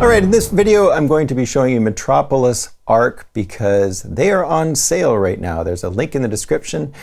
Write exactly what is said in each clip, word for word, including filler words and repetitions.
All right, in this video, I'm going to be showing you Metropolis Ark because they are on sale right now. There's a link in the description,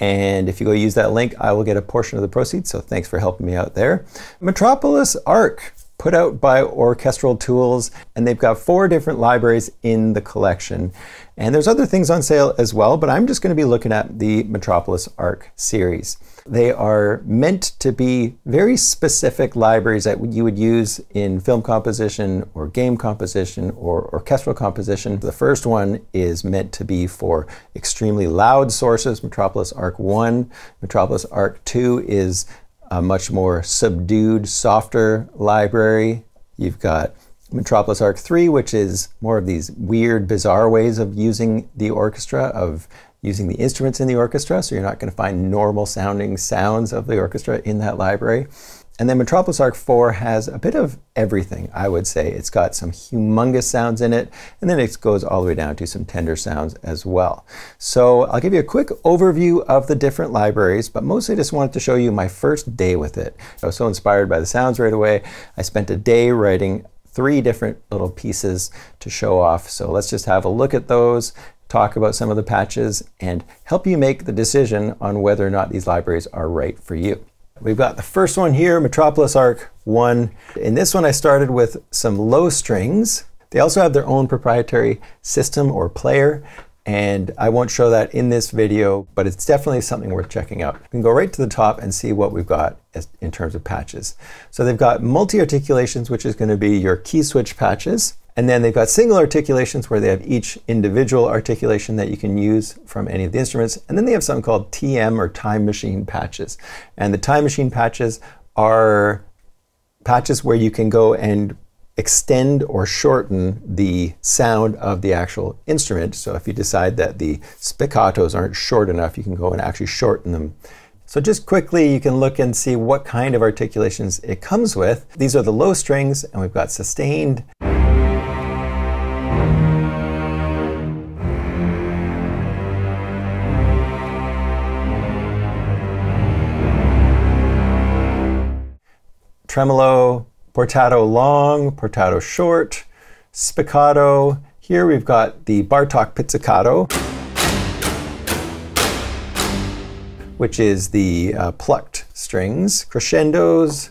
and if you go use that link, I will get a portion of the proceeds, so thanks for helping me out there. Metropolis Ark, put out by Orchestral Tools, and they've got four different libraries in the collection. And there's other things on sale as well, but I'm just going to be looking at the Metropolis Ark series. They are meant to be very specific libraries that you would use in film composition or game composition or orchestral composition. The first one is meant to be for extremely loud sources, Metropolis Ark one. Metropolis Ark two is a much more subdued, softer library. You've got Metropolis Ark three, which is more of these weird, bizarre ways of using the orchestra, of using the instruments in the orchestra, so you're not going to find normal sounding sounds of the orchestra in that library. And then Metropolis Ark four has a bit of everything, I would say. It's got some humongous sounds in it, and then it goes all the way down to some tender sounds as well. So I'll give you a quick overview of the different libraries, but mostly just wanted to show you my first day with it. I was so inspired by the sounds right away. I spent a day writing three different little pieces to show off. So let's just have a look at those, talk about some of the patches, and help you make the decision on whether or not these libraries are right for you. We've got the first one here, Metropolis Ark one. In this one, I started with some low strings. They also have their own proprietary system or player, and I won't show that in this video, but it's definitely something worth checking out. We can go right to the top and see what we've got as, in terms of patches. So they've got multi-articulations, which is going to be your key switch patches. And then they've got single articulations where they have each individual articulation that you can use from any of the instruments. And then they have something called T M or Time Machine patches. And the Time Machine patches are patches where you can go and extend or shorten the sound of the actual instrument. So if you decide that the spiccatos aren't short enough, you can go and actually shorten them. So just quickly, you can look and see what kind of articulations it comes with. These are the low strings, and we've got sustained, tremolo, portato long, portato short, spiccato. Here we've got the Bartók pizzicato, which is the uh, plucked strings, crescendos,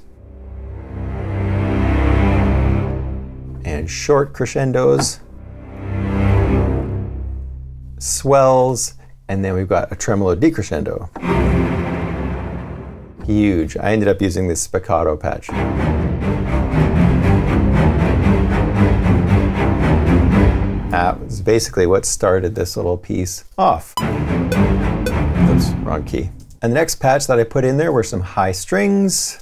and short crescendos, swells, and then we've got a tremolo decrescendo. Huge. I ended up using this spiccato patch. That was basically what started this little piece off. Oops, wrong key. And the next patch that I put in there were some high strings.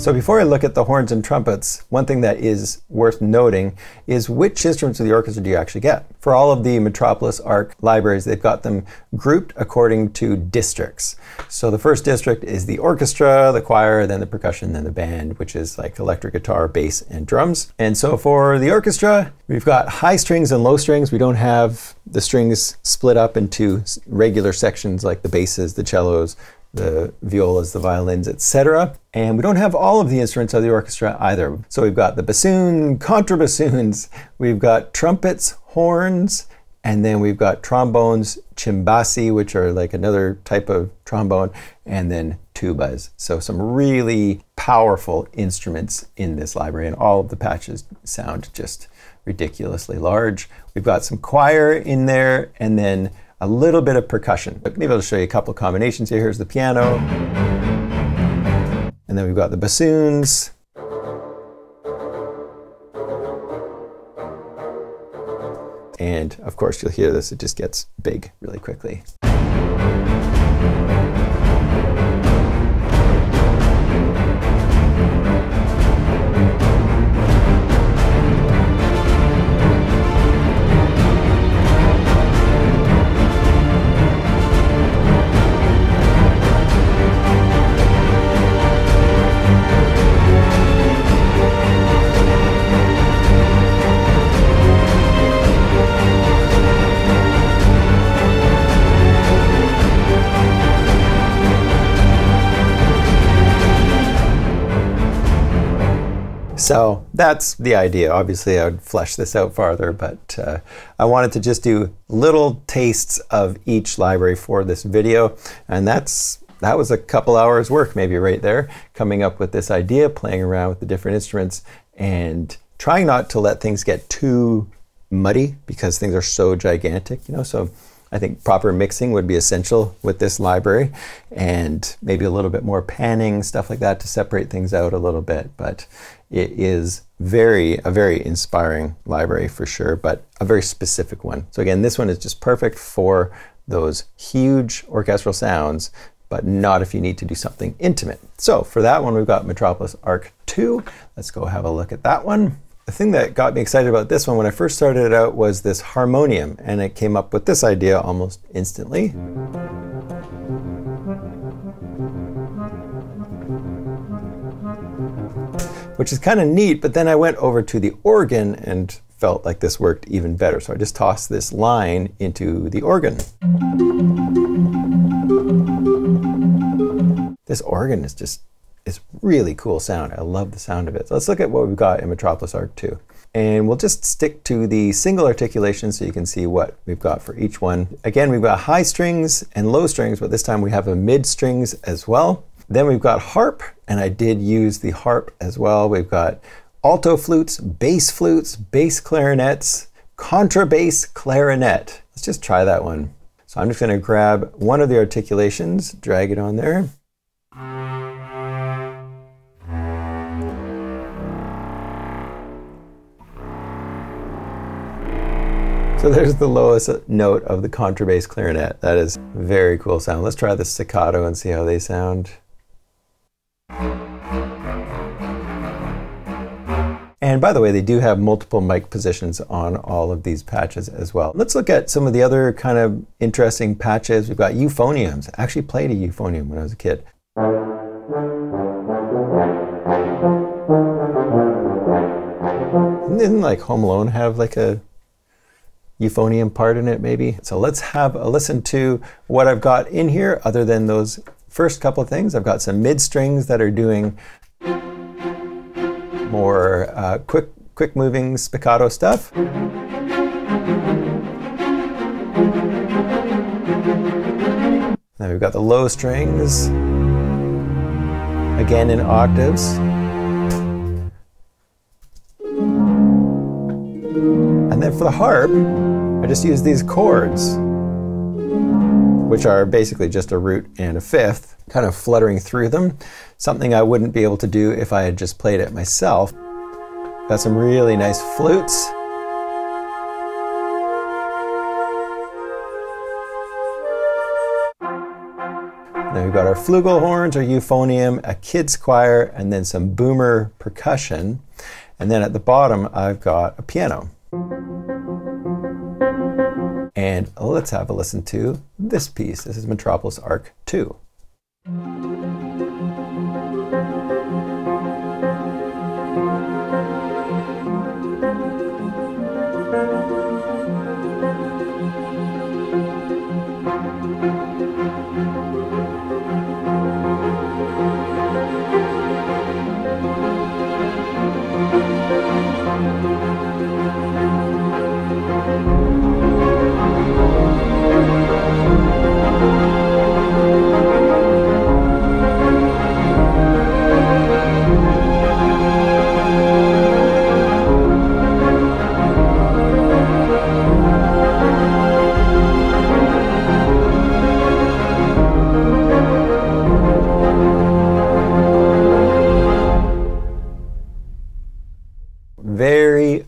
So before I look at the horns and trumpets, one thing that is worth noting is which instruments of the orchestra do you actually get? For all of the Metropolis Ark libraries, they've got them grouped according to districts. So the first district is the orchestra, the choir, then the percussion, then the band, which is like electric guitar, bass, and drums. And so for the orchestra, we've got high strings and low strings. We don't have the strings split up into regular sections like the basses, the cellos, the violas, the violins, et cetera. And we don't have all of the instruments of the orchestra either. So we've got the bassoon, contrabassoons, we've got trumpets, horns, and then we've got trombones, chimbassi, which are like another type of trombone, and then tubas. So some really powerful instruments in this library, and all of the patches sound just ridiculously large. We've got some choir in there, and then a little bit of percussion. But maybe I'll show you a couple combinations here. Here's the piano. And then we've got the bassoons. And of course, you'll hear this, it just gets big really quickly. So that's the idea. Obviously, I would flesh this out farther, but uh, I wanted to just do little tastes of each library for this video. And that's that was a couple hours work maybe right there, coming up with this idea, playing around with the different instruments, and trying not to let things get too muddy because things are so gigantic, you know. So I think proper mixing would be essential with this library, and maybe a little bit more panning, stuff like that, to separate things out a little bit. But it is very, a very inspiring library for sure, but a very specific one. So again, this one is just perfect for those huge orchestral sounds, but not if you need to do something intimate. So for that one, we've got Metropolis Ark two. Let's go have a look at that one. The thing that got me excited about this one when I first started it out was this harmonium, and it came up with this idea almost instantly. Which is kind of neat, but then I went over to the organ and felt like this worked even better. So I just tossed this line into the organ. This organ is just It's really cool sound. I love the sound of it. So let's look at what we've got in Metropolis Ark two. And we'll just stick to the single articulation so you can see what we've got for each one. Again, we've got high strings and low strings, but this time we have a mid strings as well. Then we've got harp, and I did use the harp as well. We've got alto flutes, bass flutes, bass clarinets, contrabass clarinet. Let's just try that one. So I'm just going to grab one of the articulations, drag it on there. So there's the lowest note of the contrabass clarinet. That is very cool sound. Let's try the staccato and see how they sound. And by the way, they do have multiple mic positions on all of these patches as well. Let's look at some of the other kind of interesting patches. We've got euphoniums. I actually played a euphonium when I was a kid. Didn't like Home Alone have like a euphonium part in it maybe? So let's have a listen to what I've got in here other than those first couple of things. I've got some mid strings that are doing more uh, quick, quick moving spiccato stuff. Then we've got the low strings, again in octaves. And then for the harp, I just use these chords, which are basically just a root and a fifth, kind of fluttering through them. Something I wouldn't be able to do if I had just played it myself. Got some really nice flutes. And then we've got our flugelhorns, our euphonium, a kids choir, and then some boomer percussion. And then at the bottom, I've got a piano. And let's have a listen to this piece. This is Metropolis Ark two.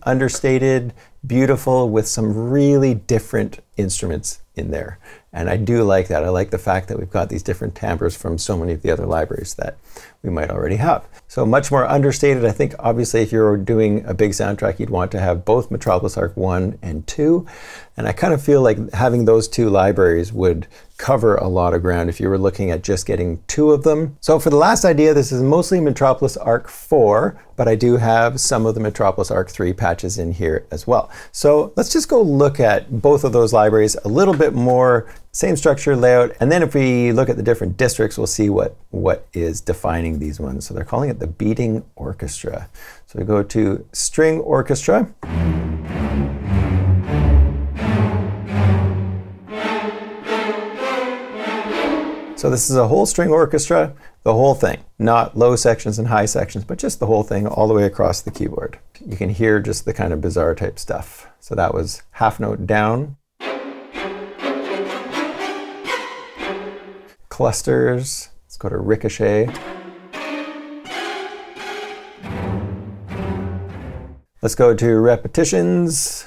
Understated, beautiful, with some really different instruments in there. And I do like that. I like the fact that we've got these different timbres from so many of the other libraries that we might already have. So much more understated. I think obviously if you're doing a big soundtrack, you'd want to have both Metropolis Ark one and two. And I kind of feel like having those two libraries would cover a lot of ground if you were looking at just getting two of them. So for the last idea, this is mostly Metropolis Ark four, but I do have some of the Metropolis Ark three patches in here as well. So let's just go look at both of those libraries a little bit more Same structure, layout, and then if we look at the different districts, we'll see what, what is defining these ones. So they're calling it the beating orchestra. So we go to string orchestra. So this is a whole string orchestra, the whole thing, not low sections and high sections, but just the whole thing all the way across the keyboard. You can hear just the kind of bizarre type stuff. So that was half note down. Clusters, let's go to ricochet. Let's go to repetitions.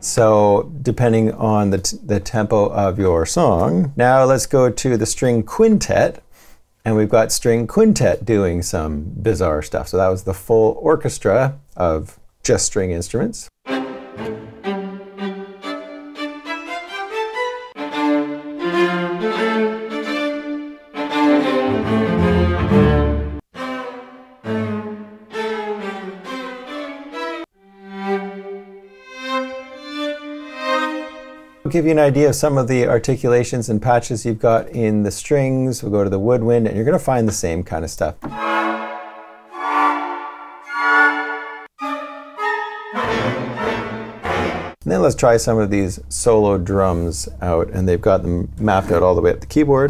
So depending on the, t the tempo of your song. Now let's go to the string quintet. And we've got string quintet doing some bizarre stuff. So that was the full orchestra of just string instruments. Give you an idea of some of the articulations and patches you've got in the strings. We'll go to the woodwind and you're going to find the same kind of stuff. And then let's try some of these solo drums out, and they've got them mapped out all the way up the keyboard.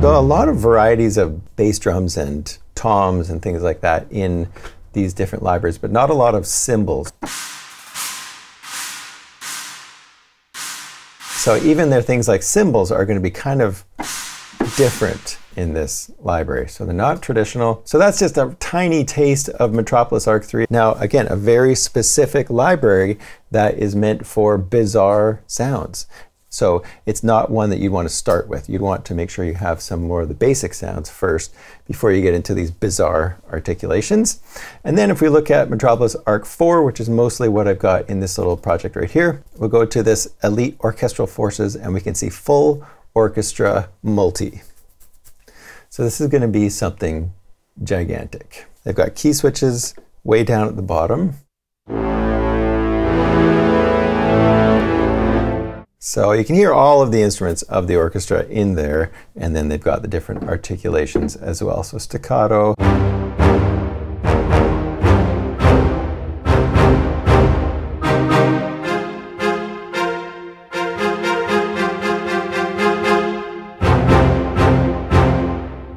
Got a lot of varieties of bass drums and toms and things like that in these different libraries, but not a lot of cymbals. So even their things like cymbals are going to be kind of different in this library. So they're not traditional. So that's just a tiny taste of Metropolis Ark three. Now, again, a very specific library that is meant for bizarre sounds. So it's not one that you want to start with. You'd want to make sure you have some more of the basic sounds first before you get into these bizarre articulations. And then if we look at Metropolis Ark four, which is mostly what I've got in this little project right here, we'll go to this Elite Orchestral Forces and we can see Full Orchestra Multi. So this is going to be something gigantic. They've got key switches way down at the bottom. So you can hear all of the instruments of the orchestra in there, and then they've got the different articulations as well. So staccato.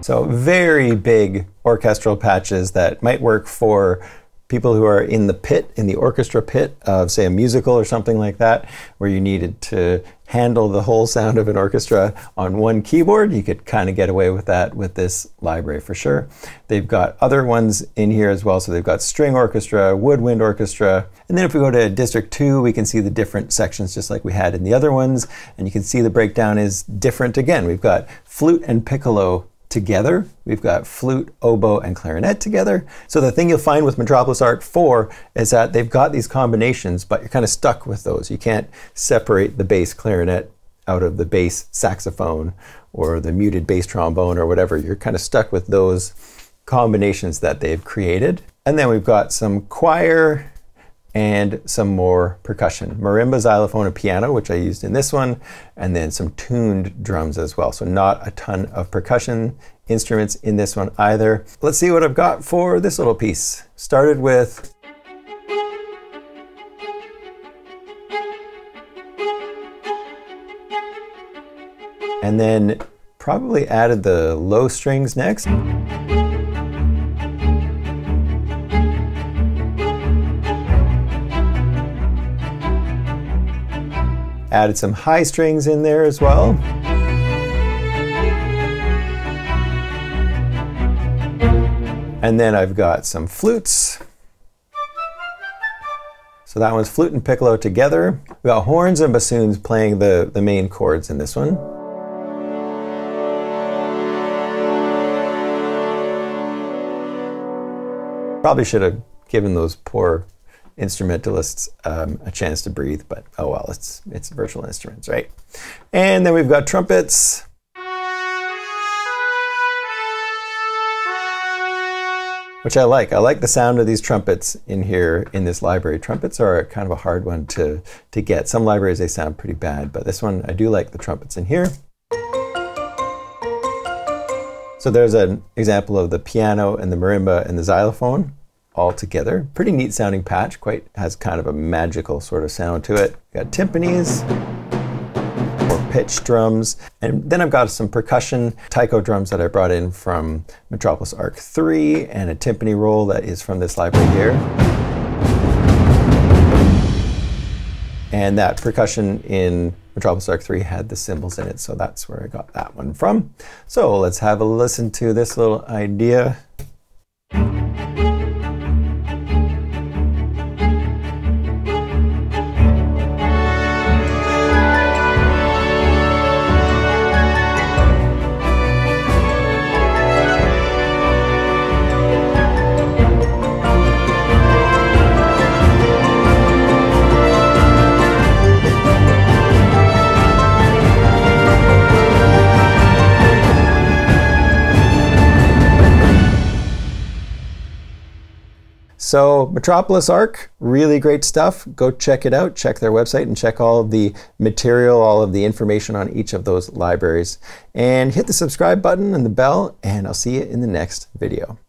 So very big orchestral patches that might work for people who are in the pit, in the orchestra pit of, say, a musical or something like that, where you needed to handle the whole sound of an orchestra on one keyboard. You could kind of get away with that with this library for sure. They've got other ones in here as well. So they've got string orchestra, woodwind orchestra. And then if we go to District two, we can see the different sections just like we had in the other ones. And you can see the breakdown is different again. We've got flute and piccolo together. We've got flute, oboe, and clarinet together. So the thing you'll find with Metropolis Ark four is that they've got these combinations, but you're kind of stuck with those. You can't separate the bass clarinet out of the bass saxophone or the muted bass trombone or whatever. You're kind of stuck with those combinations that they've created. And then we've got some choir and some more percussion. Marimba, xylophone, and piano, which I used in this one, and then some tuned drums as well. So not a ton of percussion instruments in this one either. Let's see what I've got for this little piece. Started with and then probably added the low strings next. Added some high strings in there as well. And then I've got some flutes. So that one's flute and piccolo together. We've got horns and bassoons playing the, the main chords in this one. Probably should have given those poor instrumentalists um, a chance to breathe, but oh well, it's, it's virtual instruments, right? And then we've got trumpets. Which I like. I like the sound of these trumpets in here in this library. Trumpets are kind of a hard one to, to get. Some libraries, they sound pretty bad, but this one, I do like the trumpets in here. So there's an example of the piano and the marimba and the xylophone all together. Pretty neat sounding patch, quite has kind of a magical sort of sound to it. Got timpanis, or pitch drums, and then I've got some percussion taiko drums that I brought in from Metropolis Ark three, and a timpani roll that is from this library here. And that percussion in Metropolis Ark three had the cymbals in it, so that's where I got that one from. So let's have a listen to this little idea. So Metropolis Ark, really great stuff. Go check it out, check their website and check all of the material, all of the information on each of those libraries. And hit the subscribe button and the bell, and I'll see you in the next video.